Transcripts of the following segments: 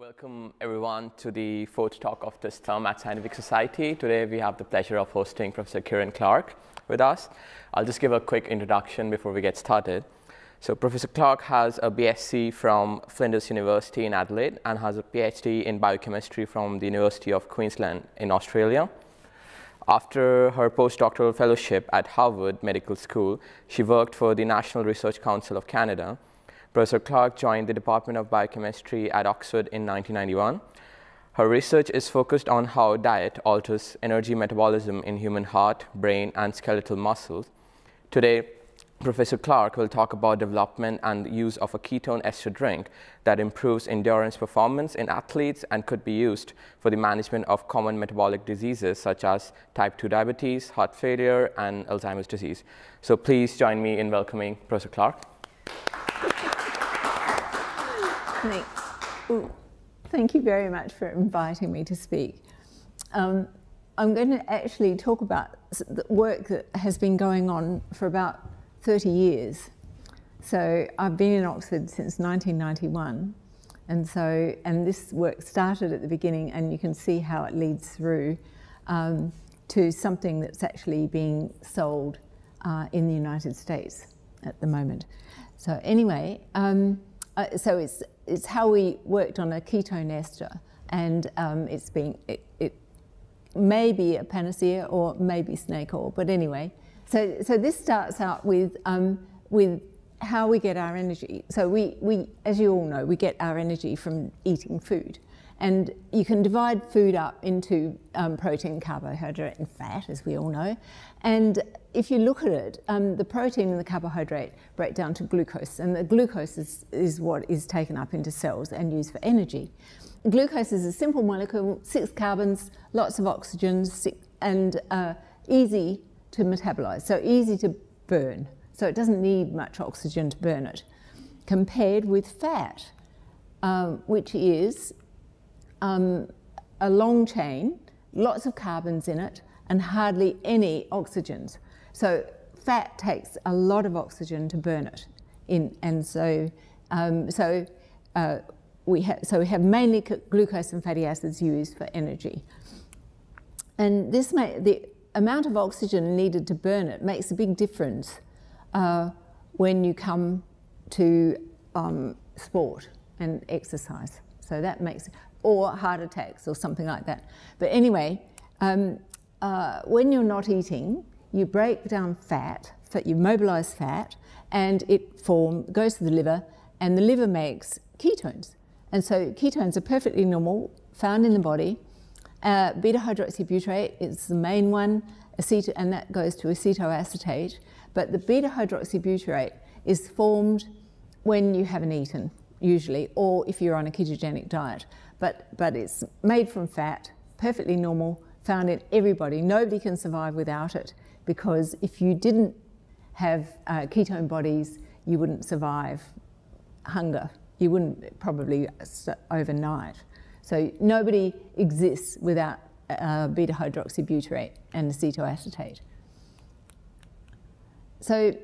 Welcome everyone to the fourth talk of this term at Scientific Society. Today we have the pleasure of hosting Professor Kieran Clarke with us. I'll just give a quick introduction before we get started. So Professor Clarke has a BSc from Flinders University in Adelaide and has a PhD in biochemistry from the University of Queensland in Australia. After her postdoctoral fellowship at Harvard Medical School, she worked for the National Research Council of Canada. Professor Clarke joined the Department of Biochemistry at Oxford in 1991. Her research is focused on how diet alters energy metabolism in human heart, brain, and skeletal muscles. Today, Professor Clarke will talk about development and the use of a ketone ester drink that improves endurance performance in athletes and could be used for the management of common metabolic diseases such as type 2 diabetes, heart failure, and Alzheimer's disease. So please join me in welcoming Professor Clarke. Thanks. Ooh, thank you very much for inviting me to speak. I'm going to actually talk about the work that has been going on for about 30 years. So I've been in Oxford since 1991, and this work started at the beginning, and you can see how it leads through to something that's actually being sold in the United States at the moment. So anyway, so it's how we worked on a ketone ester, and it may be a panacea or maybe snake oil, but anyway. So this starts out with how we get our energy. So we, as you all know, we get our energy from eating food, and you can divide food up into protein, carbohydrate, and fat, as we all know. And if you look at it, the protein and the carbohydrate break down to glucose, and the glucose is what is taken up into cells and used for energy. Glucose is a simple molecule, 6 carbons, lots of oxygen, and easy to metabolize, so easy to burn. So it doesn't need much oxygen to burn it, compared with fat, which is a long chain, lots of carbons in it, and hardly any oxygens. So fat takes a lot of oxygen to burn it, and so we have mainly glucose and fatty acids used for energy. And this the amount of oxygen needed to burn it makes a big difference when you come to sport and exercise. So that makes, or heart attacks or something like that. But anyway, when you're not eating, you break down fat, you mobilize fat, and it goes to the liver, and the liver makes ketones. And so ketones are perfectly normal, found in the body. Beta-hydroxybutyrate is the main one, and that goes to acetoacetate. But the beta-hydroxybutyrate is formed when you haven't eaten, usually, or if you're on a ketogenic diet. But it's made from fat, perfectly normal, found in everybody. Nobody can survive without it, because if you didn't have ketone bodies, you wouldn't survive hunger. You wouldn't, probably overnight. So nobody exists without beta-hydroxybutyrate and acetoacetate. So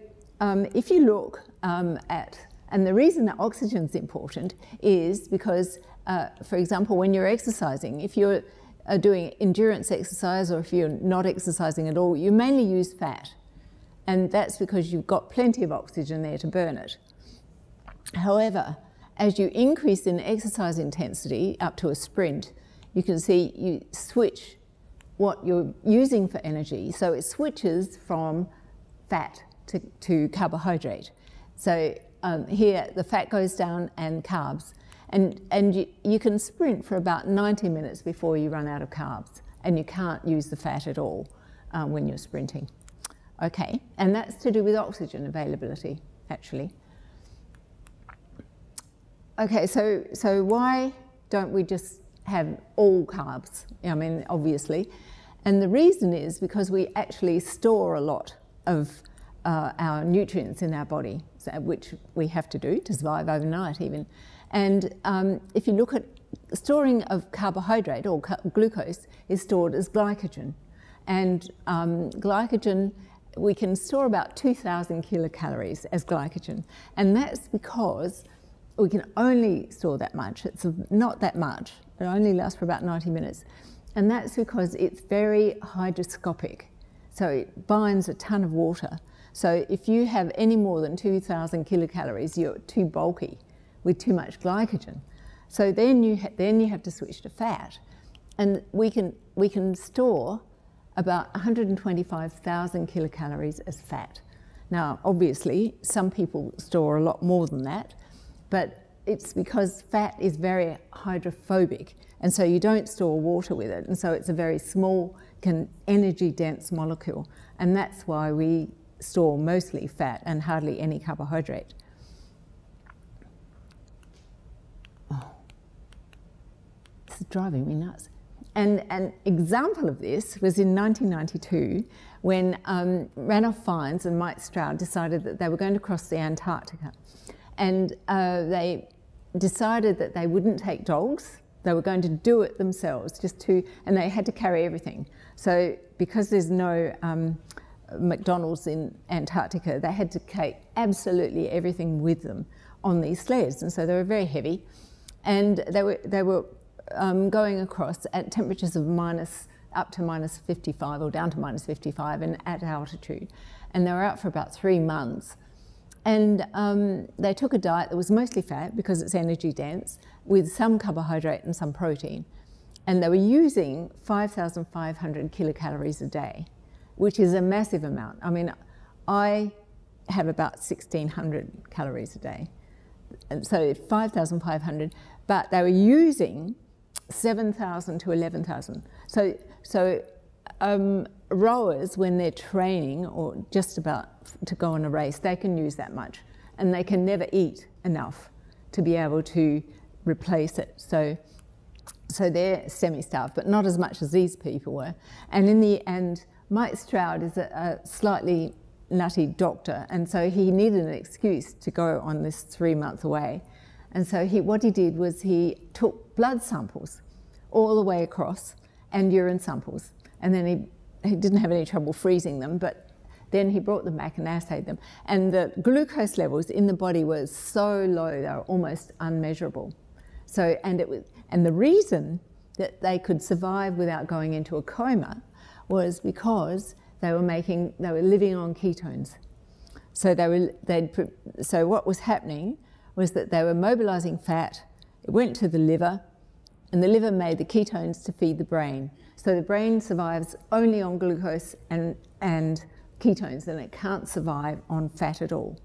if you look and the reason that oxygen's important is because, for example, when you're exercising, if you're doing endurance exercise, or if you're not exercising at all, you mainly use fat. And that's because you've got plenty of oxygen there to burn it. However, as you increase in exercise intensity up to a sprint, you can see you switch what you're using for energy. So it switches from fat to carbohydrate. So here the fat goes down and carbs. And you can sprint for about 90 minutes before you run out of carbs, and you can't use the fat at all when you're sprinting. Okay, and that's to do with oxygen availability, actually. Okay, so why don't we just have all carbs? I mean, obviously. And the reason is because we actually store a lot of our nutrients in our body, which we have to do to survive overnight even. And if you look at storing of carbohydrate, or glucose, is stored as glycogen. And glycogen, we can store about 2,000 kilocalories as glycogen. And that's because we can only store that much. It's not that much. It only lasts for about 90 minutes. And that's because it's very hygroscopic. So it binds a ton of water. So if you have any more than 2,000 kilocalories, you're too bulky with too much glycogen. So then you have to switch to fat. And we can store about 125,000 kilocalories as fat. Now, obviously, some people store a lot more than that, but it's because fat is very hydrophobic, and so you don't store water with it, and so it's a very small, energy-dense molecule, and that's why we store mostly fat and hardly any carbohydrate. Oh, this is driving me nuts. And an example of this was in 1992 when Randolph Fiennes and Mike Stroud decided that they were going to cross the Antarctica. And they decided that they wouldn't take dogs. They were going to do it themselves, and they had to carry everything. So because there's no McDonald's in Antarctica, they had to take absolutely everything with them on these sleds. And so they were very heavy, and they were going across at temperatures of up to minus 55 or down to minus 55 and at altitude. And they were out for about 3 months. And they took a diet that was mostly fat because it's energy dense with some carbohydrate and some protein. And they were using 5,500 kilocalories a day, which is a massive amount. I mean, I have about 1,600 calories a day. And so 5,500, but they were using 7,000 to 11,000. So rowers, when they're training or just about to go on a race, they can use that much, and they can never eat enough to be able to replace it. So they're semi-starved, but not as much as these people were. And in the end, Mike Stroud is a slightly nutty doctor, and so he needed an excuse to go on this 3 month away. And so what he did was he took blood samples all the way across and urine samples. And then he didn't have any trouble freezing them, but then he brought them back and assayed them. And the glucose levels in the body were so low, they were almost unmeasurable. And the reason that they could survive without going into a coma was because they were living on ketones. So what was happening was that they were mobilizing fat. It went to the liver, and the liver made the ketones to feed the brain. So the brain survives only on glucose and ketones, and it can't survive on fat at all.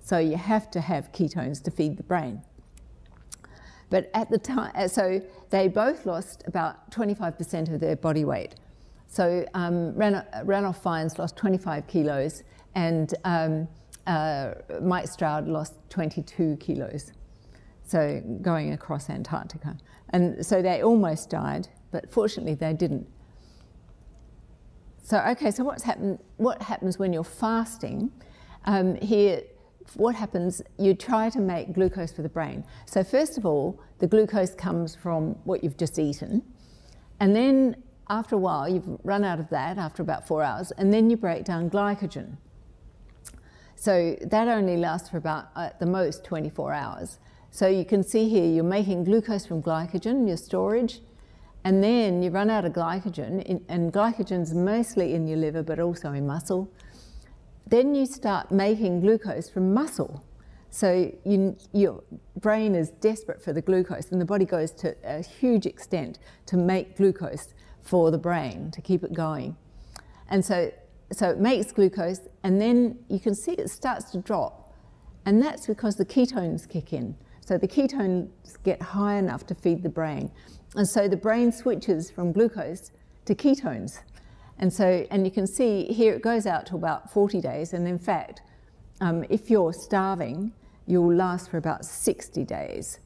So you have to have ketones to feed the brain. But at the time, so they both lost about 25% of their body weight. So Randolph Fiennes lost 25 kilos, and Mike Stroud lost 22 kilos, so going across Antarctica. And so they almost died, but fortunately they didn't. So, okay, so what happens when you're fasting? Here, what happens, you try to make glucose for the brain. So first of all, the glucose comes from what you've just eaten. And then after a while, you've run out of that after about 4 hours, and then you break down glycogen. So that only lasts for about, at the most, 24 hours. So you can see here, you're making glucose from glycogen, your storage, and then you run out of glycogen, and glycogen's mostly in your liver, but also in muscle. Then you start making glucose from muscle. So your brain is desperate for the glucose, and the body goes to a huge extent to make glucose for the brain, to keep it going. And so it makes glucose, and then you can see it starts to drop, and that's because the ketones kick in. So the ketones get high enough to feed the brain, and so the brain switches from glucose to ketones. And you can see here it goes out to about 40 days, and in fact, if you're starving, you'll last for about 60 days,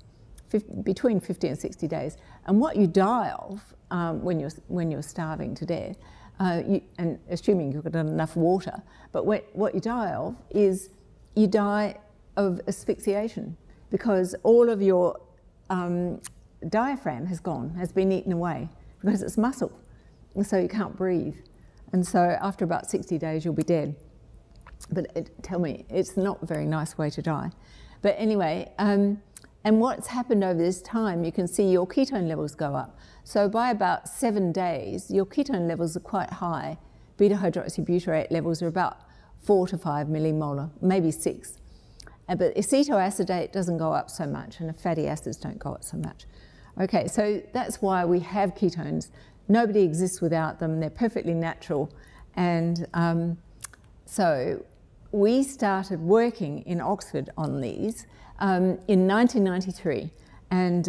between 50 and 60 days. And what you die of when you're starving to death, and assuming you've got enough water, but what you die of is you die of asphyxiation, because all of your diaphragm has been eaten away, because it's muscle, and so you can't breathe. And so after about 60 days, you'll be dead. But tell me, it's not a very nice way to die. But anyway, And what's happened over this time, you can see your ketone levels go up. So by about 7 days, your ketone levels are quite high. Beta-hydroxybutyrate levels are about 4 to 5 millimolar, maybe 6. But acetoacetate doesn't go up so much, and the fatty acids don't go up so much. Okay, so that's why we have ketones. Nobody exists without them. They're perfectly natural. And so we started working in Oxford on these in 1993. And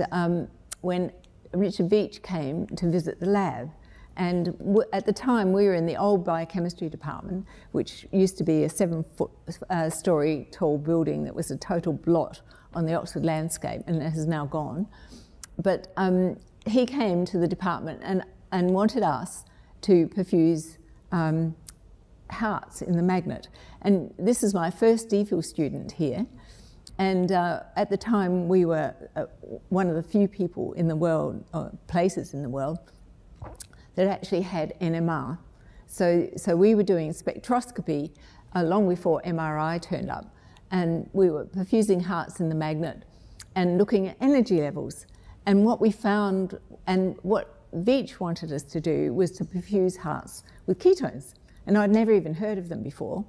when Richard Beach came to visit the lab, and at the time we were in the old biochemistry department, which used to be a 7-story tall building that was a total blot on the Oxford landscape, and it has now gone. But he came to the department and wanted us to perfuse hearts in the magnet. And this is my first DPhil student here. And at the time, we were one of the few people in the world, or places in the world, that actually had NMR. So we were doing spectroscopy long before MRI turned up. And we were perfusing hearts in the magnet and looking at energy levels. And what we found, and what Veitch wanted us to do, was to perfuse hearts with ketones. And I'd never even heard of them before.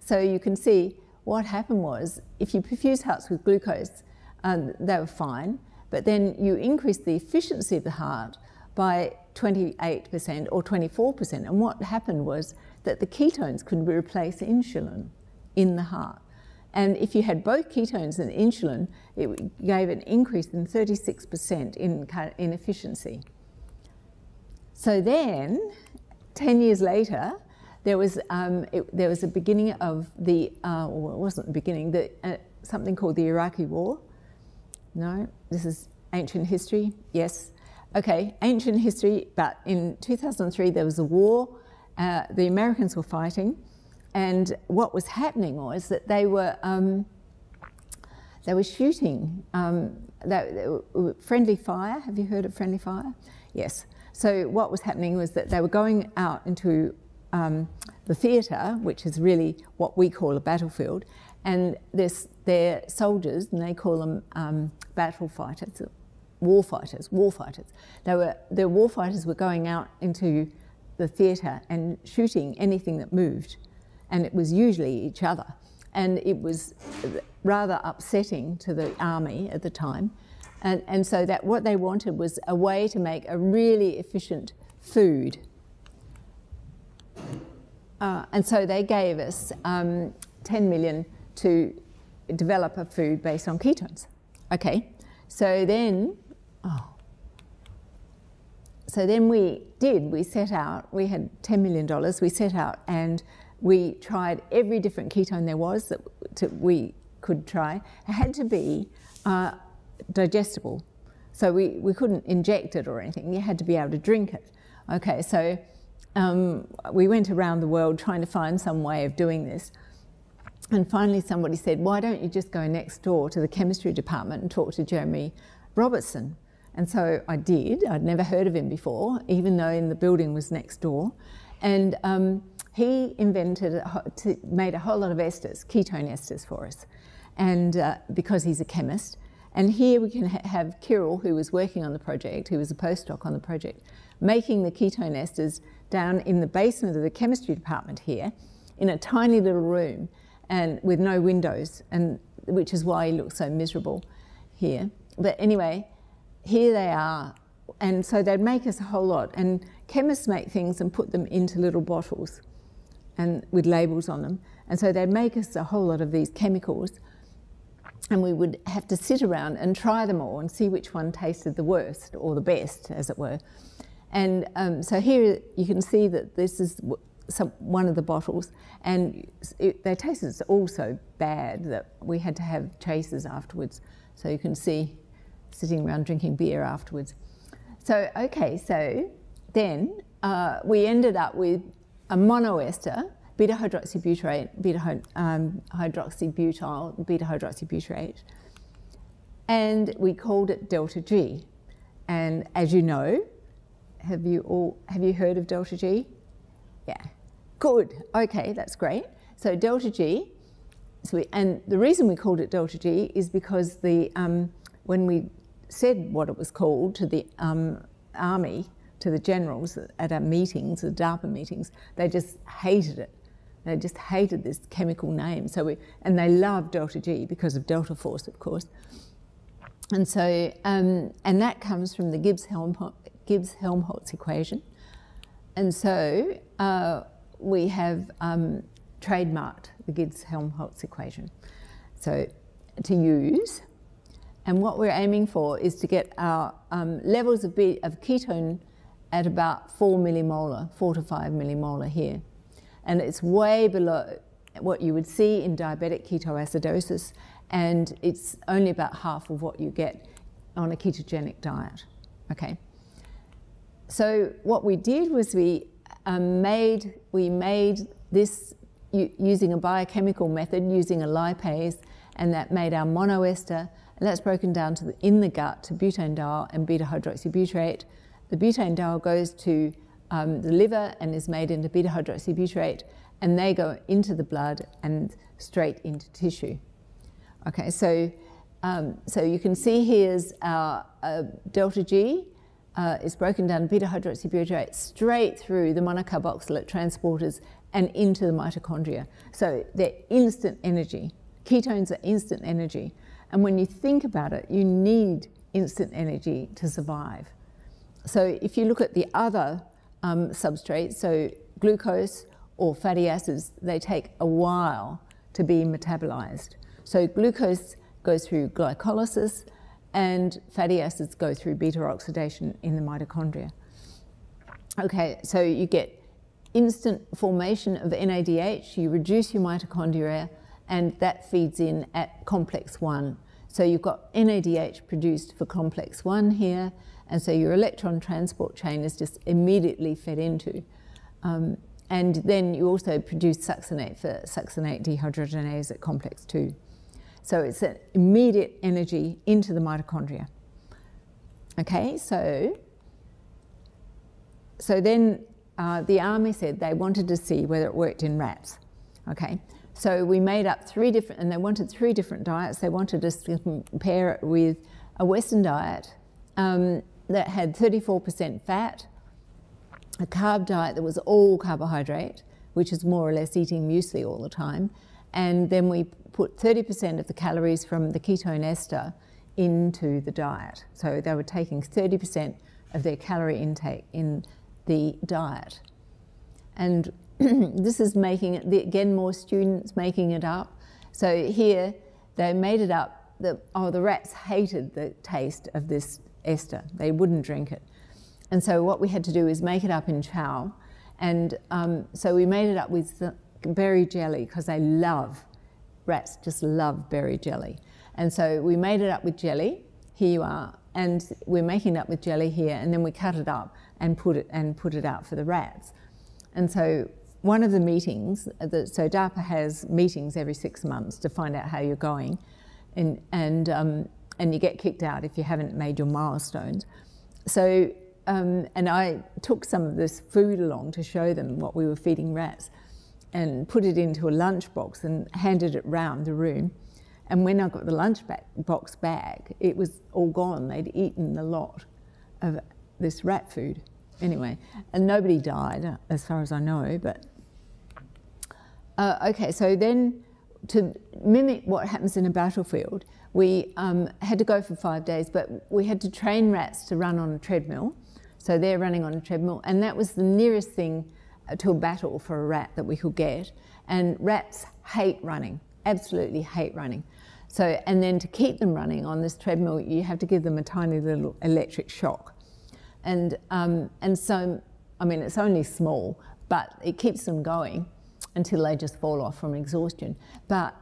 So you can see what happened was, if you perfuse hearts with glucose, they were fine. But then you increase the efficiency of the heart by 28% or 24%. And what happened was that the ketones could replace insulin in the heart. And if you had both ketones and insulin, it gave an increase in 36% in efficiency. So then, 10 years later, there was a beginning of the, well, it wasn't the beginning, something called the Iraqi War. No, this is ancient history, yes. Okay, ancient history, but in 2003 there was a war, the Americans were fighting, and what was happening was that they were shooting friendly fire. Have you heard of friendly fire? Yes. So what was happening was that they were going out into the theatre, which is really what we call a battlefield, and they're soldiers, and they call them battle fighters, war fighters, war fighters. The war fighters were going out into the theatre and shooting anything that moved. And it was usually each other. And it was rather upsetting to the army at the time. And so that what they wanted was a way to make a really efficient food. And so they gave us 10 million to develop a food based on ketones. Okay, so then, we set out, we had $10 million, we set out and we tried every different ketone there was that we could try. It had to be digestible. So we couldn't inject it or anything. You had to be able to drink it. Okay, so we went around the world trying to find some way of doing this. And finally somebody said, why don't you just go next door to the chemistry department and talk to Jeremy Robertson? And so I did. I'd never heard of him before, even though in the building was next door. And he made a whole lot of esters, ketone esters for us, and because he's a chemist. And here we can have Kirill, who was working on the project, who was a postdoc on the project, making the ketone esters down in the basement of the chemistry department here, in a tiny little room, and with no windows, and which is why he looks so miserable here. But anyway, here they are. And so they'd make us a whole lot. And chemists make things and put them into little bottles and with labels on them. And so they'd make us a whole lot of these chemicals, and we would have to sit around and try them all and see which one tasted the worst or the best, as it were. And so here you can see that this is one of the bottles, and they tasted all so bad that we had to have chasers afterwards. So you can see sitting around drinking beer afterwards. So, okay, so then we ended up with a monoester, beta-hydroxybutyrate, beta-hydroxybutyl, beta-hydroxybutyrate, and we called it Delta G. And as you know, have you heard of Delta G? Yeah, good, okay, that's great. So Delta G, and the reason we called it Delta G is because the when we said what it was called to the army, to the generals at our meetings, the DARPA meetings, they just hated it. They just hated this chemical name. So we, and they loved Delta G because of Delta Force, of course. And so, and that comes from the Gibbs-Helmholtz equation. And so we have trademarked the Gibbs-Helmholtz equation, so to use. And what we're aiming for is to get our levels of ketone at about 4 millimolar, 4 to 5 millimolar here. And it's way below what you would see in diabetic ketoacidosis, and it's only about half of what you get on a ketogenic diet, okay? So what we did was we made this using a biochemical method, using a lipase, and that made our monoester, and that's broken down to in the gut to butanediol and beta-hydroxybutyrate. The butanediol goes to the liver and is made into beta-hydroxybutyrate, and they go into the blood and straight into tissue. Okay, so, so you can see here's our Delta G. It's broken down beta-hydroxybutyrate straight through the monocarboxylate transporters and into the mitochondria. So they're instant energy. Ketones are instant energy. And when you think about it, you need instant energy to survive. So if you look at the other substrates, so glucose or fatty acids, they take a while to be metabolized. So glucose goes through glycolysis and fatty acids go through beta oxidation in the mitochondria. Okay, so you get instant formation of NADH, you reduce your mitochondria, and that feeds in at complex one. So you've got NADH produced for complex one here, and so your electron transport chain is just immediately fed into. And then you also produce succinate for succinate dehydrogenase at complex two. So it's an immediate energy into the mitochondria. Okay, so then the army said they wanted to see whether it worked in rats. Okay, so we made up and they wanted 3 different diets. They wanted us to compare it with a Western diet that had 34% fat, a carb diet that was all carbohydrate, which is more or less eating muesli all the time, and then we put 30% of the calories from the ketone ester into the diet. So they were taking 30% of their calorie intake in the diet. And this is making it, again, more students making it up. So here they made it up. The rats hated the taste of this ester. They wouldn't drink it. And so what we had to do is make it up in chow. And so we made it up with the berry jelly, because they love, rats just love berry jelly. And so we made it up with jelly. Here you are. And we're making it up with jelly here. And then we cut it up and put it out for the rats. And so one of the meetings, so DARPA has meetings every 6 months to find out how you're going. And you get kicked out if you haven't made your milestones. So, and I took some of this food along to show them what we were feeding rats and put it into a lunchbox and handed it round the room. And when I got the lunchbox back, it was all gone. They'd eaten a lot of this rat food. Anyway, and nobody died as far as I know, but... okay, so then to mimic what happens in a battlefield, we had to go for 5 days, but we had to train rats to run on a treadmill. So they're running on a treadmill, and that was the nearest thing to a battle for a rat that we could get. And rats hate running, absolutely hate running. So, and then to keep them running on this treadmill, you have to give them a tiny little electric shock. And so, I mean, it's only small, but it keeps them going until they just fall off from exhaustion. But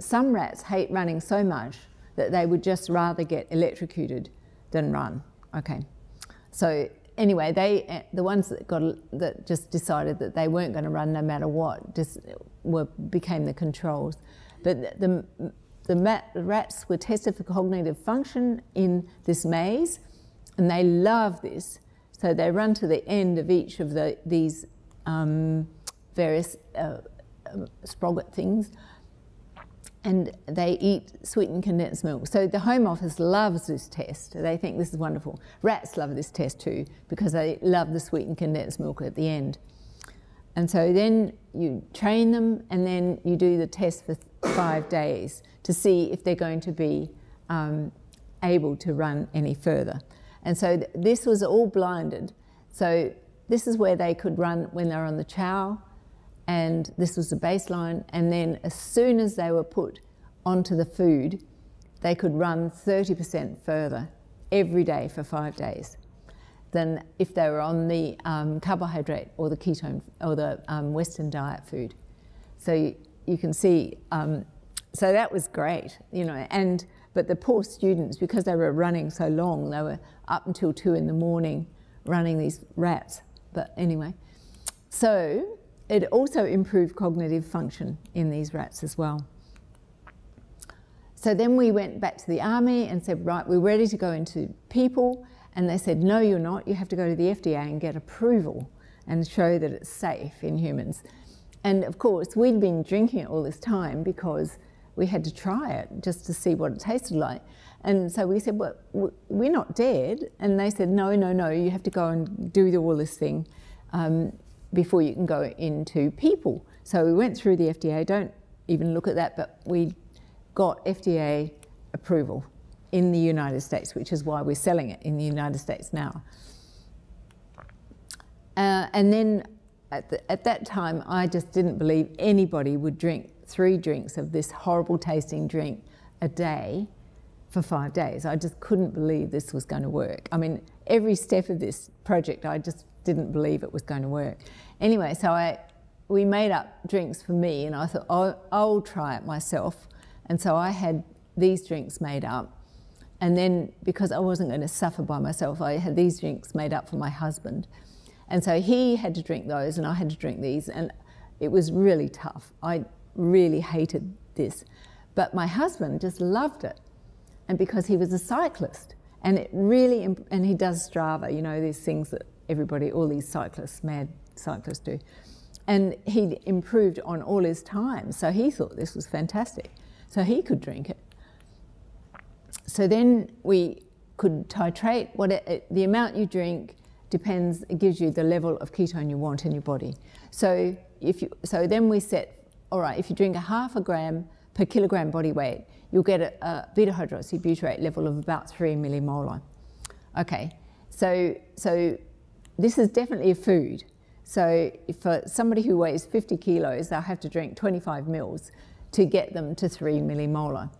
some rats hate running so much that they would just rather get electrocuted than run, okay? So anyway, they, the ones that just decided that they weren't going to run no matter what, just became the controls. But the rats were tested for cognitive function in this maze, and they love this. So they run to the end of each of these various sprocket things, and they eat sweetened condensed milk. So the Home Office loves this test. They think this is wonderful. Rats love this test too, because they love the sweetened condensed milk at the end. And so then you train them, and then you do the test for 5 days to see if they're going to be able to run any further. And so this was all blinded. So this is where they could run when they were on the chow, and this was the baseline. And then as soon as they were put onto the food, they could run 30% further every day for 5 days than if they were on the carbohydrate or the ketone or the Western diet food. So you can see, so that was great, you know. And but the poor students, because they were running so long, they were up until 2 in the morning running these rats. But anyway, so it also improved cognitive function in these rats as well. So then we went back to the army and said, right, we're ready to go into people. And they said, no, you're not. You have to go to the FDA and get approval and show that it's safe in humans. And of course, we'd been drinking it all this time because we had to try it just to see what it tasted like. And so we said, well, we're not dead. And they said, no, no, no, you have to go and do all this thing before you can go into people. So we went through the FDA, don't even look at that, but we got FDA approval in the United States, which is why we're selling it in the United States now. And then at that time, I just didn't believe anybody would drink 3 drinks of this horrible tasting drink a day for 5 days. I just couldn't believe this was going to work. I mean, every step of this project, I just didn't believe it was going to work. Anyway, so we made up drinks for me, and I thought, oh, I'll try it myself. And so I had these drinks made up. And then, because I wasn't going to suffer by myself, I had these drinks made up for my husband. And so he had to drink those, and I had to drink these. And it was really tough. I really hated this. But my husband just loved it. And because he was a cyclist, and it really, and he does Strava, you know, these things that everybody, all these cyclists, mad cyclists do. And he improved on all his time. So he thought this was fantastic. So he could drink it. So then we could titrate. The amount you drink depends, it gives you the level of ketone you want in your body. So, then we set, all right, if you drink a 0.5 gram per kilogram body weight, you'll get a beta-hydroxybutyrate level of about 3 millimolar. Okay, so this is definitely a food. So for somebody who weighs 50 kilos, they'll have to drink 25 mils to get them to 3 millimolar.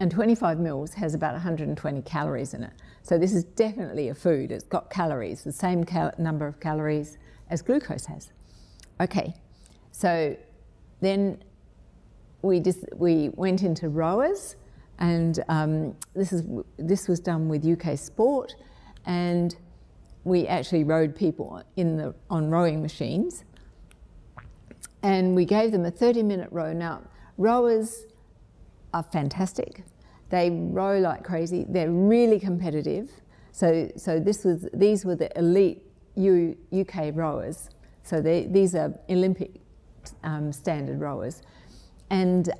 And 25 mils has about 120 calories in it. So this is definitely a food. It's got calories, the same number of calories as glucose has. Okay, so then we went into rowers, and this was done with UK Sport, and we actually rowed people on rowing machines, and we gave them a 30-minute row. Now, rowers are fantastic. They row like crazy. They're really competitive. So these were the elite UK rowers. So these are Olympic standard rowers, and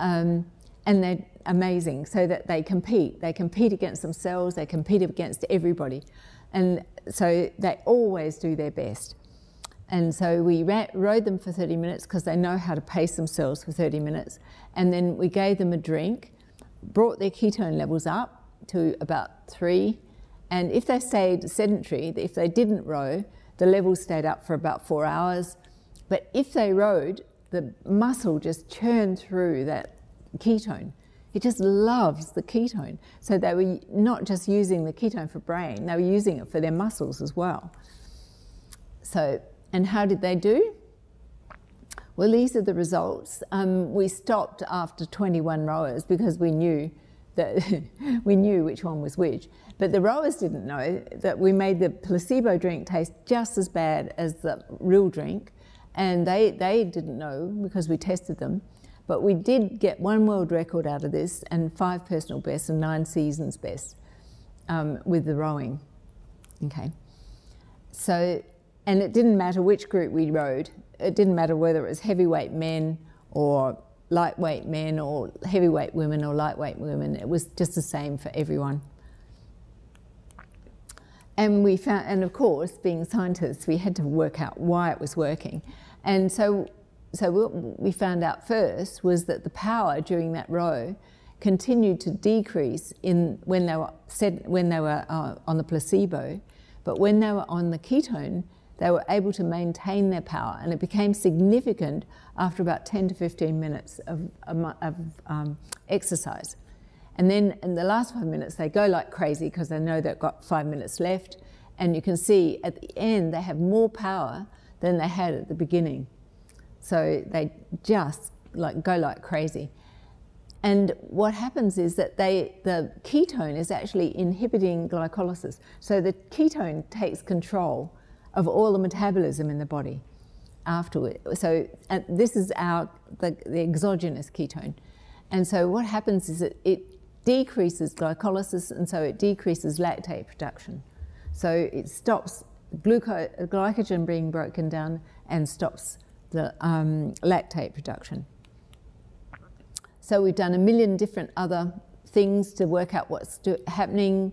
they're amazing. So that they compete. They compete against themselves. They compete against everybody, and so they always do their best. And so we rowed them for 30 minutes because they know how to pace themselves for 30 minutes. And then we gave them a drink, brought their ketone levels up to about 3. And if they stayed sedentary, if they didn't row, the levels stayed up for about 4 hours. But if they rowed, the muscle just churned through that ketone. It just loves the ketone. So they were not just using the ketone for brain, they were using it for their muscles as well. So. And how did they do? Well, these are the results. We stopped after 21 rowers because we knew that we knew which one was which. But the rowers didn't know that we made the placebo drink taste just as bad as the real drink, and they didn't know because we tested them. But we did get 1 world record out of this, and 5 personal bests and 9 seasons best with the rowing. Okay, so. And it didn't matter which group we rowed. It didn't matter whether it was heavyweight men or lightweight men or heavyweight women or lightweight women. It was just the same for everyone. And we found, and of course, being scientists, we had to work out why it was working. And so what we found out first was that the power during that row continued to decrease in when they were on the placebo, but when they were on the ketone, they were able to maintain their power, and it became significant after about 10 to 15 minutes of exercise. And then in the last 5 minutes, they go like crazy because they know they've got 5 minutes left. And you can see at the end, they have more power than they had at the beginning. So they just like go like crazy. And what happens is that the ketone is actually inhibiting glycolysis. So the ketone takes control of all the metabolism in the body afterward. So this is the exogenous ketone. And so what happens is that it decreases glycolysis, and so it decreases lactate production. So it stops glycogen being broken down and stops the lactate production. So we've done a million different other things to work out what's happening.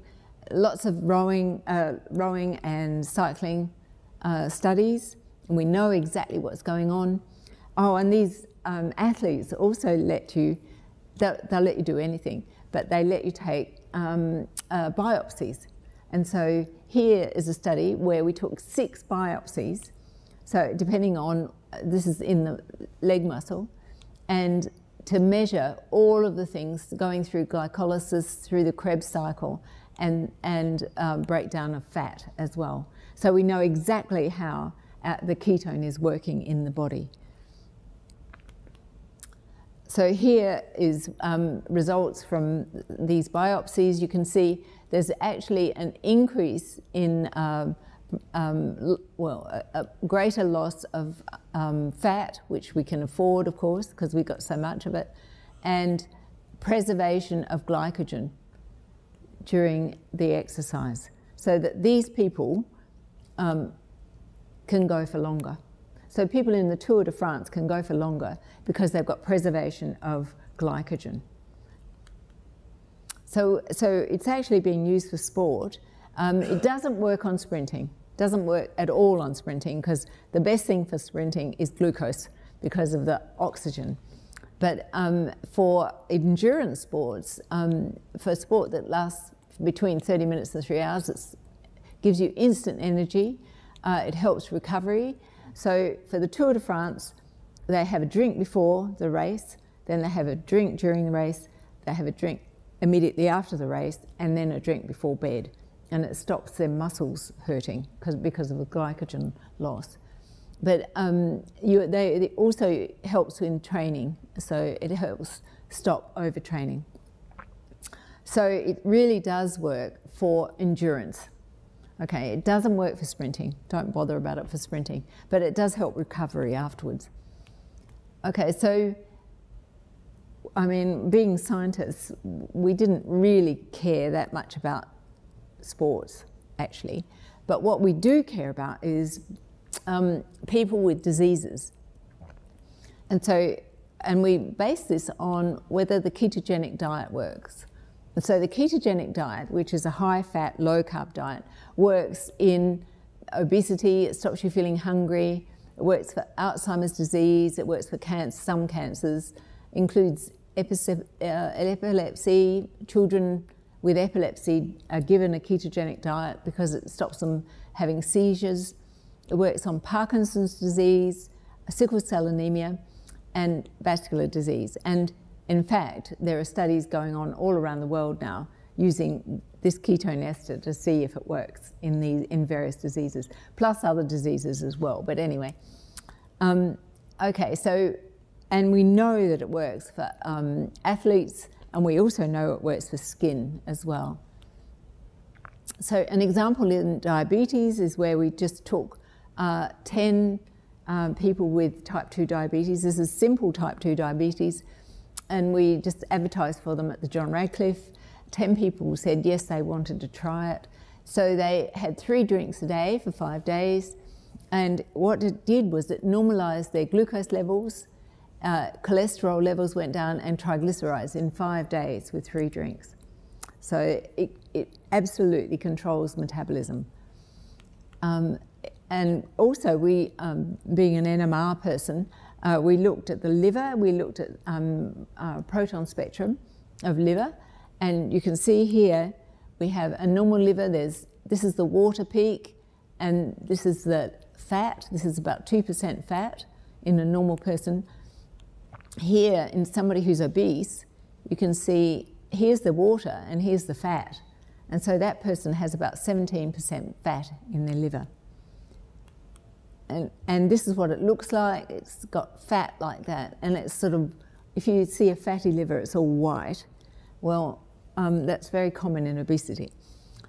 Lots of rowing and cycling studies, and we know exactly what's going on. Oh, and these athletes also let you, they'll let you do anything, but they let you take biopsies. And so here is a study where we took 6 biopsies. So depending on, this is in the leg muscle, and to measure all of the things going through glycolysis, through the Krebs cycle, and breakdown of fat as well. So we know exactly how the ketone is working in the body. So here is results from these biopsies. You can see there's actually an increase in, a greater loss of fat, which we can afford, of course, because we got so much of it, and preservation of glycogen during the exercise, so that these people can go for longer. So people in the Tour de France can go for longer because they've got preservation of glycogen. So it's actually being used for sport. It doesn't work on sprinting. Doesn't work at all on sprinting, because the best thing for sprinting is glucose because of the oxygen. But for endurance sports, for a sport that lasts between 30 minutes and 3 hours, it gives you instant energy. It helps recovery. So for the Tour de France, they have a drink before the race, then they have a drink during the race, they have a drink immediately after the race, and then a drink before bed. And it stops their muscles hurting because of the glycogen loss. But it also helps in training, so it helps stop overtraining. So it really does work for endurance. Okay, it doesn't work for sprinting. Don't bother about it for sprinting, but it does help recovery afterwards. Okay, so I mean, being scientists, we didn't really care that much about sports, actually. But what we do care about is people with diseases. And we base this on whether the ketogenic diet works. And so the ketogenic diet, which is a high-fat, low-carb diet, works in obesity. It stops you feeling hungry. It works for Alzheimer's disease. It works for cancer, some cancers. Includes epilepsy. Children with epilepsy are given a ketogenic diet because it stops them having seizures. It works on Parkinson's disease, sickle cell anemia, and vascular disease. And in fact, there are studies going on all around the world now using this ketone ester to see if it works in various diseases, plus other diseases as well. But anyway, okay, so, and we know that it works for athletes, and we also know it works for skin as well. So an example in diabetes is where we just took 10 people with type 2 diabetes. This is simple type 2 diabetes, and we just advertised for them at the John Radcliffe. 10 people said yes, they wanted to try it. So they had 3 drinks a day for 5 days, and what it did was it normalized their glucose levels cholesterol levels went down and triglycerides in 5 days with 3 drinks. So it absolutely controls metabolism. And also we, being an NMR person, we looked at the liver, we looked at proton spectrum of liver, and you can see here we have a normal liver. This is the water peak, and this is the fat. This is about 2% fat in a normal person. Here, in somebody who's obese, you can see here's the water and here's the fat. And so that person has about 17% fat in their liver. And this is what it looks like. It's got fat like that. And it's sort of, if you see a fatty liver, it's all white. Well, that's very common in obesity.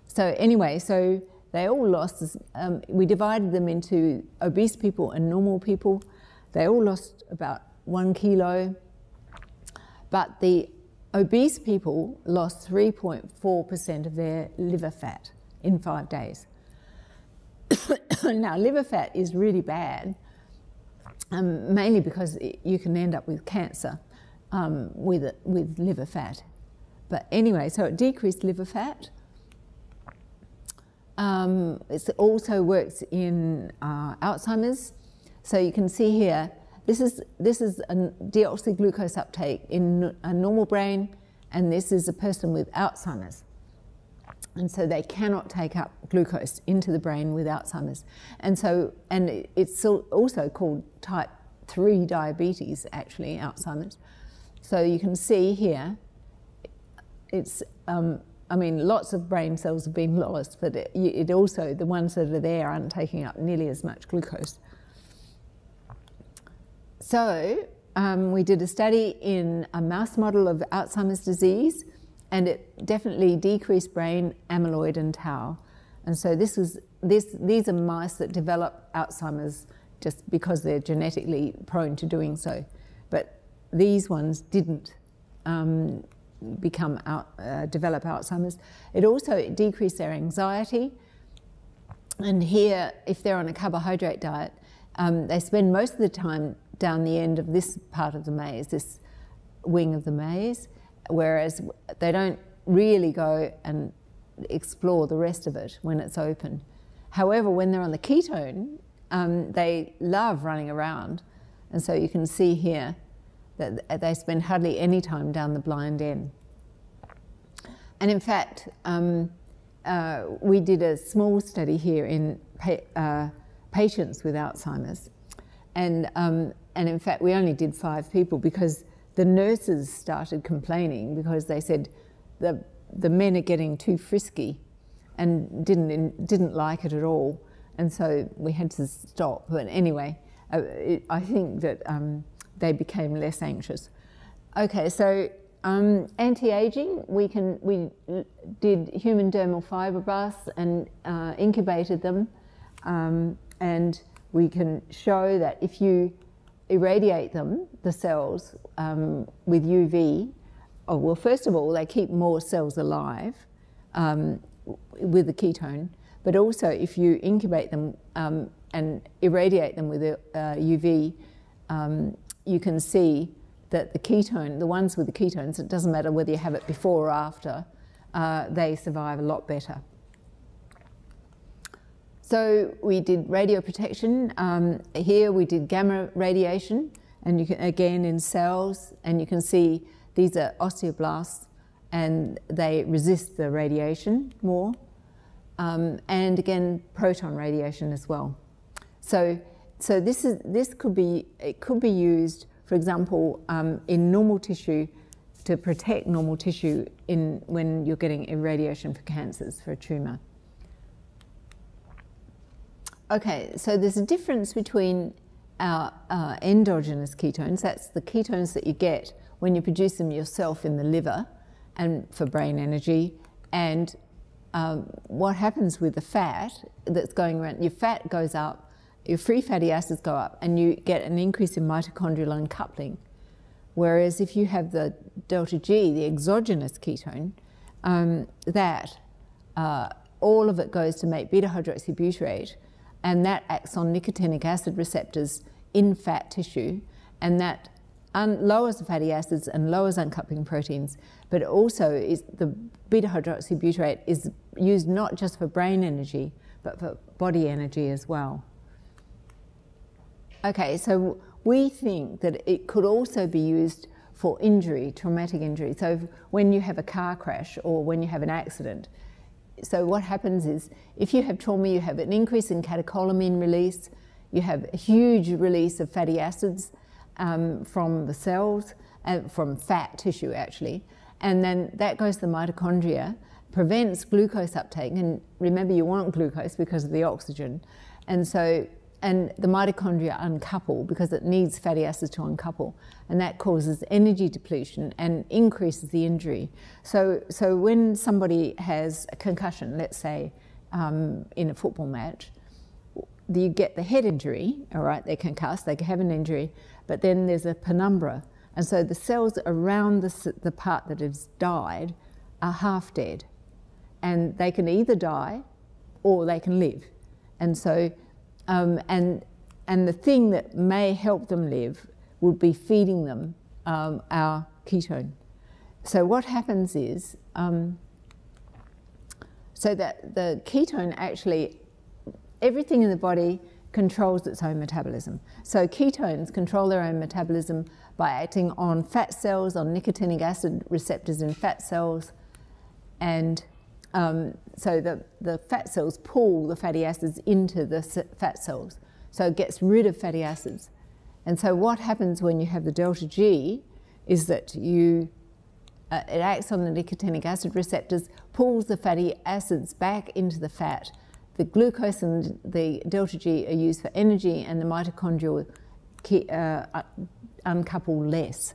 So anyway, so they all lost, we divided them into obese people and normal people. They all lost about 1 kilo, but the obese people lost 3.4% of their liver fat in 5 days. Now, liver fat is really bad, mainly because you can end up with cancer with liver fat. But anyway, so it decreased liver fat. It also works in Alzheimer's. So you can see here, this is a deoxyglucose uptake in a normal brain, and this is a person with Alzheimer's. And so they cannot take up glucose into the brain with Alzheimer's. And it's also called type 3 diabetes, actually, Alzheimer's. So you can see here, it's, I mean, lots of brain cells have been lost, but it also, the ones that are there aren't taking up nearly as much glucose. So we did a study in a mouse model of Alzheimer's disease, and it definitely decreased brain amyloid and tau. And so these are mice that develop Alzheimer's just because they're genetically prone to doing so. But these ones didn't develop Alzheimer's. It also decreased their anxiety. And here, if they're on a carbohydrate diet, they spend most of the time down the end of this part of the maze, this wing of the maze, whereas they don't really go and explore the rest of it when it's open. However, when they're on the ketone, they love running around. And so you can see here that they spend hardly any time down the blind end. And in fact, we did a small study here in patients with Alzheimer's. And in fact, we only did 5 people because the nurses started complaining because they said the men are getting too frisky and didn't like it at all. And so we had to stop. But anyway, I think that they became less anxious. Okay, so anti-aging, we did human dermal fibroblasts and incubated them, and we can show that if you irradiate them, the cells, with UV, oh, well, first of all, they keep more cells alive with the ketone, but also if you incubate them and irradiate them with UV, you can see that the ketone, the ones with the ketones, it doesn't matter whether you have it before or after, they survive a lot better. So we did radioprotection. Here we did gamma radiation, and you can, again in cells, and you can see these are osteoblasts, and they resist the radiation more. And again, proton radiation as well. So this could be used, for example, in normal tissue to protect normal tissue when you're getting irradiation for cancers, for a tumor. Okay, so there's a difference between our endogenous ketones, that's the ketones that you get when you produce them yourself in the liver and for brain energy, and what happens with the fat that's going around. Your fat goes up, your free fatty acids go up, and you get an increase in mitochondrial uncoupling. Whereas if you have the Delta G, the exogenous ketone, all of it goes to make beta-hydroxybutyrate, and that acts on nicotinic acid receptors in fat tissue, and that and lowers the fatty acids and lowers uncoupling proteins, but also is the beta-hydroxybutyrate is used not just for brain energy, but for body energy as well. Okay, so we think that it could also be used for injury, traumatic injury. So when you have a car crash or when you have an accident. So what happens is, if you have trauma, you have an increase in catecholamine release, you have a huge release of fatty acids from the cells, from fat tissue actually, and then that goes to the mitochondria, prevents glucose uptake, and remember you want glucose because of the oxygen, and so the mitochondria uncouple because it needs fatty acids to uncouple, and that causes energy depletion and increases the injury. So when somebody has a concussion, let's say in a football match, you get the head injury, all right, they concuss, they have an injury, but then there's a penumbra, and so the cells around the part that has died are half dead, and they can either die or they can live, and so and the thing that may help them live would be feeding them our ketone. So what happens is, so that the ketone actually, everything in the body controls its own metabolism. So ketones control their own metabolism by acting on fat cells, on nicotinic acid receptors in fat cells, and so the fat cells pull the fatty acids into the fat cells, so it gets rid of fatty acids. And so what happens when you have the delta G is that you, it acts on the nicotinic acid receptors, pulls the fatty acids back into the fat. The glucose and the delta G are used for energy, and the mitochondria uncouple less,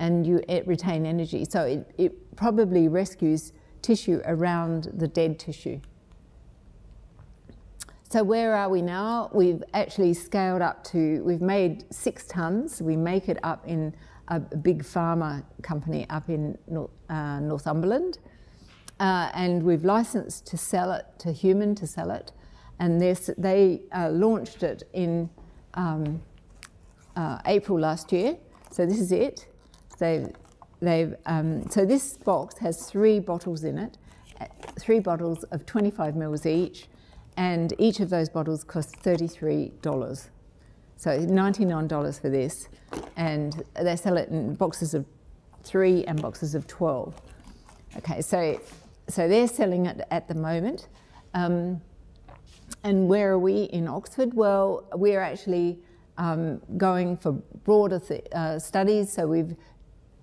and you retain energy. So it probably rescues tissue around the dead tissue. So where are we now? We've actually scaled up to, we've made 6 tons. We make it up in a big pharma company up in Northumberland. And we've licensed to sell it, to human to sell it. And they launched it in April last year. So this is it. So this box has 3 bottles in it, 3 bottles of 25 mils each, and each of those bottles costs $33. So $99 for this, and they sell it in boxes of 3 and boxes of 12. Okay, so they're selling it at the moment. And where are we in Oxford? Well, we're actually going for broader studies, so we've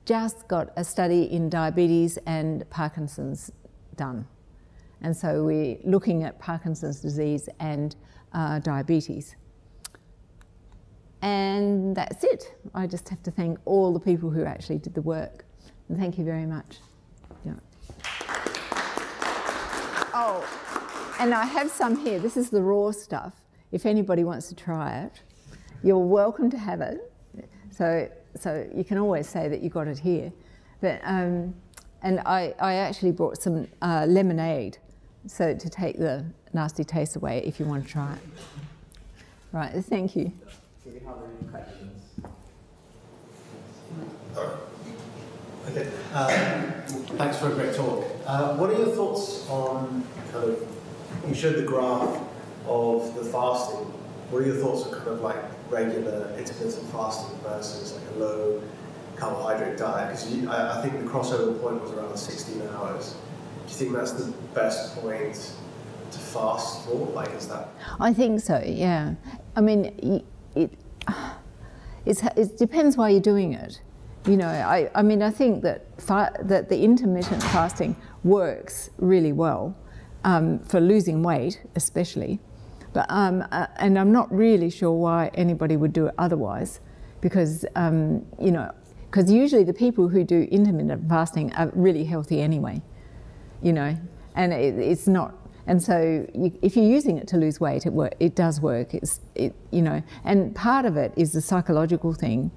just got a study in diabetes and Parkinson's done. And so we're looking at Parkinson's disease and diabetes. And that's it. I just have to thank all the people who actually did the work. And thank you very much. Yeah. Oh, and I have some here. This is the raw stuff. If anybody wants to try it, you're welcome to have it. So you can always say that you got it here. But, and I actually brought some lemonade, so to take the nasty taste away if you want to try it. Right, thank you. Do we have any questions? Okay, thanks for a great talk. What are your thoughts on kind of, you showed the graph of the fasting. What are your thoughts on kind of like regular intermittent fasting versus like a low carbohydrate diet? Because I think the crossover point was around 16 hours. Do you think that's the best point to fast for? Like, is that? I think so. Yeah. I mean, it depends why you're doing it. You know, I mean, I think that the intermittent fasting works really well for losing weight, especially. But, and I'm not really sure why anybody would do it otherwise, because, you know, because usually the people who do intermittent fasting are really healthy anyway, you know, and it's not. And so if you're using it to lose weight, it does work, you know, and part of it is the psychological thing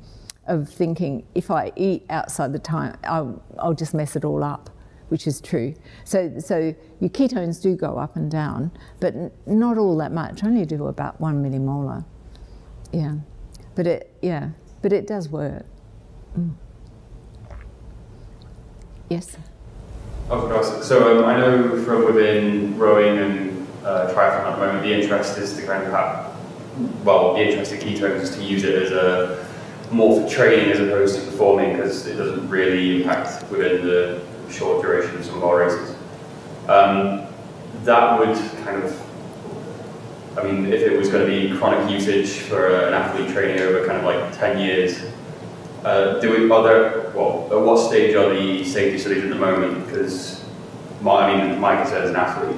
of thinking, if I eat outside the time, I'll just mess it all up, which is true. So your ketones do go up and down, but not all that much, only do about 1 millimolar. Yeah, but it, yeah. But it does work. Mm. Yes? Of course. So I know from within rowing and triathlon at the moment, the interest is to kind of have, well, the interest in ketones is to use it as a more for training as opposed to performing, because it doesn't really impact within the short duration of some of our races. That would kind of, I mean, if it was going to be chronic usage for an athlete training over kind of like 10 years, well, at what stage are the safety studies at the moment? Because, Mike said as an athlete,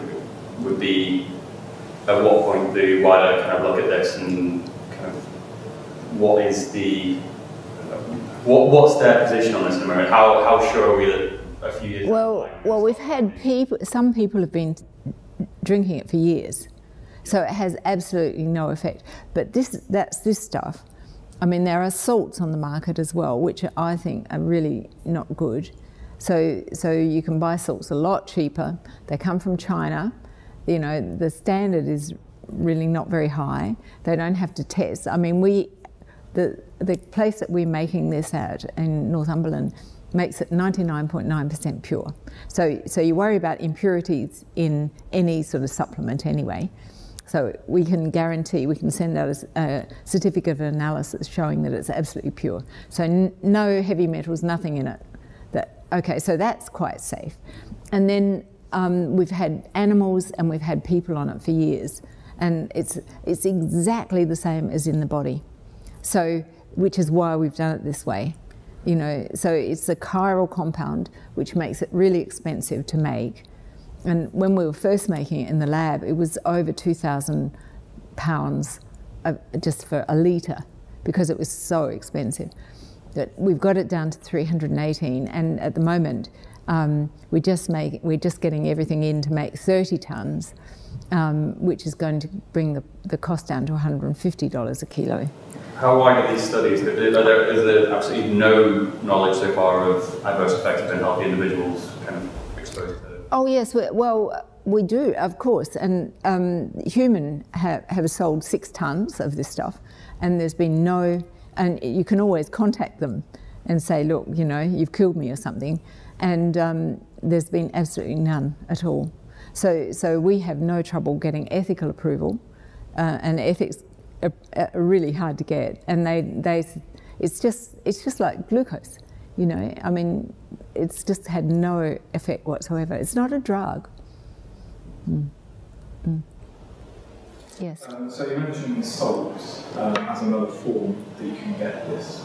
would be at what point do WIDA kind of look at this and kind of what is the, what's their position on this at the moment? How sure are we that a few years? Well, we've had people, some people have been drinking it for years. So it has absolutely no effect. But that's this stuff. I mean, there are salts on the market as well, which I think are really not good. So you can buy salts a lot cheaper. They come from China. You know, the standard is really not very high. They don't have to test. I mean, the place that we're making this at in Northumberland makes it 99.9% pure. So you worry about impurities in any sort of supplement anyway. So we can guarantee, we can send out a certificate of analysis showing that it's absolutely pure. So no heavy metals, nothing in it. Okay, so that's quite safe. And then we've had animals and we've had people on it for years. And it's exactly the same as in the body. So, which is why we've done it this way. You know, so it's a chiral compound, which makes it really expensive to make. And when we were first making it in the lab, it was over £2,000 just for a litre because it was so expensive. That we've got it down to 318, and at the moment we're just getting everything in to make 30 tonnes, which is going to bring the cost down to $150 a kilo. How wide are these studies? Is there absolutely no knowledge so far of adverse effects of unhealthy individuals kind of exposed to? Oh yes, well, we do, of course, and Human have sold 6 tonnes of this stuff, and there's been no, and you can always contact them and say, look, you know, you've killed me or something, and there's been absolutely none at all. So we have no trouble getting ethical approval, and ethics are really hard to get, and it's just like glucose, you know. I mean, it's just had no effect whatsoever. It's not a drug. Mm. Mm. Yes. So you mentioned salts as another form that you can get this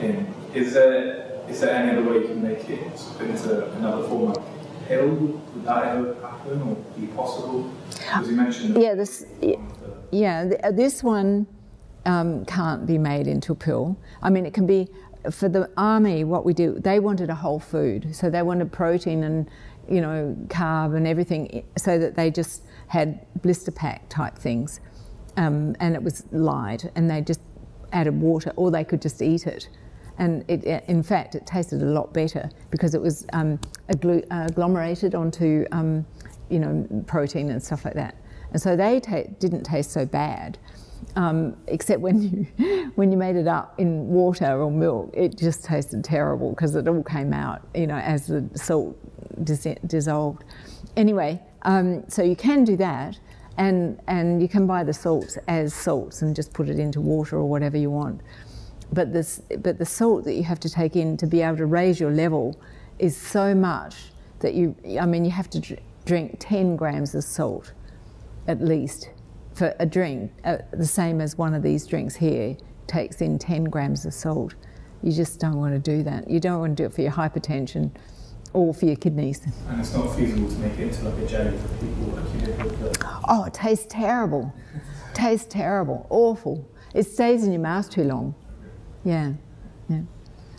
in. Is there any other way you can make it into another form? Like a pill? Would that ever happen or be possible? As you mentioned. Yeah. This one can't be made into a pill. I mean, it can be. For the army, what we do, they wanted a whole food, so they wanted protein and, you know, carb and everything, so that they just had blister pack type things, and it was light, and they just added water, or they could just eat it, and in fact it tasted a lot better because it was agglomerated onto you know, protein and stuff like that, and so they didn't taste so bad. Except when you made it up in water or milk, it just tasted terrible because it all came out, you know, as the salt dissolved. Anyway, so you can do that, and you can buy the salts as salts and just put it into water or whatever you want. But the salt that you have to take in to be able to raise your level is so much that you have to drink 10 grams of salt at least. For a drink, the same as one of these drinks here takes in 10 grams of salt. You just don't want to do that. You don't want to do it for your hypertension or for your kidneys. And it's not feasible to make it into like a jelly for people like you did with the... Oh, it tastes terrible. Tastes terrible. Awful. It stays in your mouth too long. Yeah. Yeah.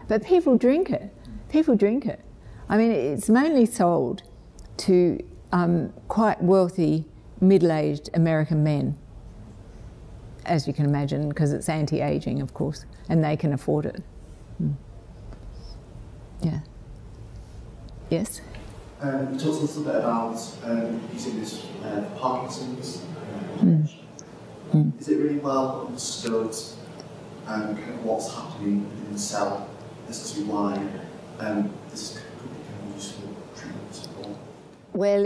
But people drink it. People drink it. I mean, it's mainly sold to quite wealthy middle-aged American men, as you can imagine, because it's anti-aging, of course, and they can afford it. Mm. Yeah. Yes? You talked a little bit about using this for Parkinson's. Mm. Mm. Is it really well understood and kind of what's happening in the cell. This is why this could be kind of useful treatment support. Well,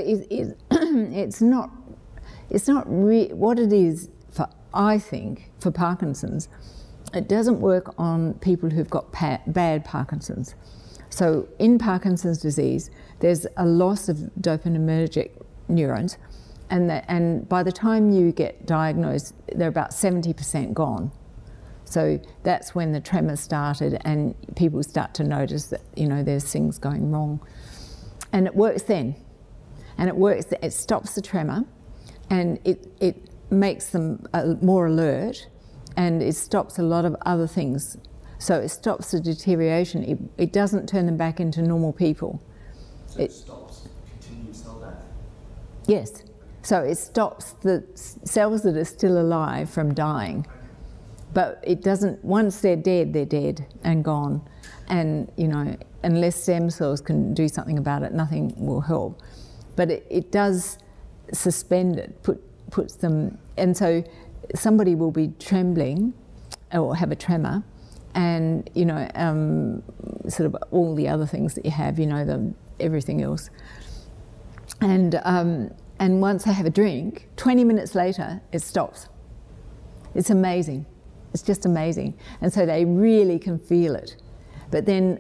what it is for, I think, for Parkinson's, it doesn't work on people who've got bad Parkinson's. So in Parkinson's disease, there's a loss of dopaminergic neurons, and by the time you get diagnosed, they're about 70% gone. So that's when the tremor started, and people start to notice that, you know, there's things going wrong. And it works then, and it works. It stops the tremor, and it makes them more alert, and it stops a lot of other things. So it stops the deterioration. It doesn't turn them back into normal people. So it stops continued cell death? Yes. So it stops the cells that are still alive from dying. But it doesn't, once they're dead and gone. And, you know, unless stem cells can do something about it, nothing will help. But it does suspend it, puts them, and so somebody will be trembling or have a tremor, and, you know, sort of all the other things that you have, you know, everything else. And once they have a drink, 20 minutes later, it stops. It's amazing. It's just amazing. And so they really can feel it. But then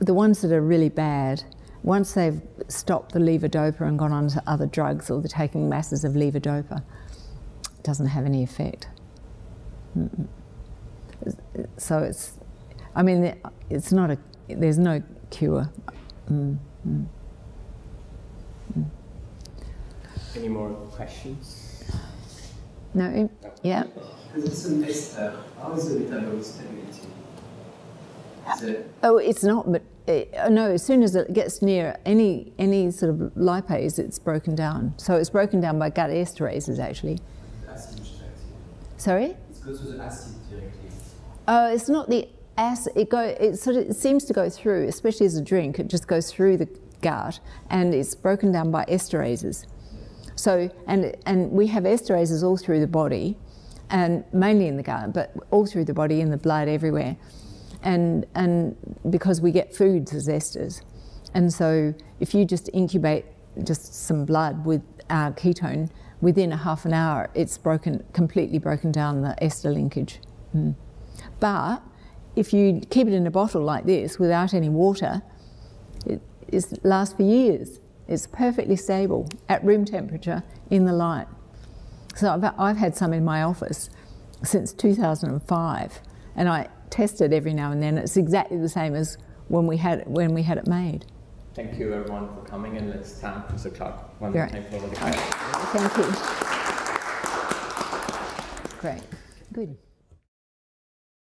the ones that are really bad, once they've stopped the levodopa and gone on to other drugs, or they're taking masses of levodopa, it doesn't have any effect. Mm-mm. So it's, I mean, it's not a, there's no cure. Mm, mm, mm. Any more questions? No? Yeah. Ketone ester, how is the metabolic stability? Oh, it's not, but no, as soon as it gets near any sort of lipase, it's broken down. So it's broken down by gut esterases, actually. Acid Sorry? It goes to the acid directly. It's not the acid. It seems to go through, especially as a drink. It just goes through the gut, and it's broken down by esterases. So and we have esterases all through the body, and mainly in the gut, but all through the body, in the blood, everywhere. And because we get foods as esters, and so if you just incubate just some blood with our ketone, within a half an hour, it's completely broken down the ester linkage. Mm. But if you keep it in a bottle like this without any water, it lasts for years. It's perfectly stable at room temperature in the light. So I've had some in my office since 2005, and I test it every now and then. It's exactly the same as when we had it made. Thank you, everyone, for coming, and let's thank Mr. Clarke one more time for the time. Thank you. Great. Good.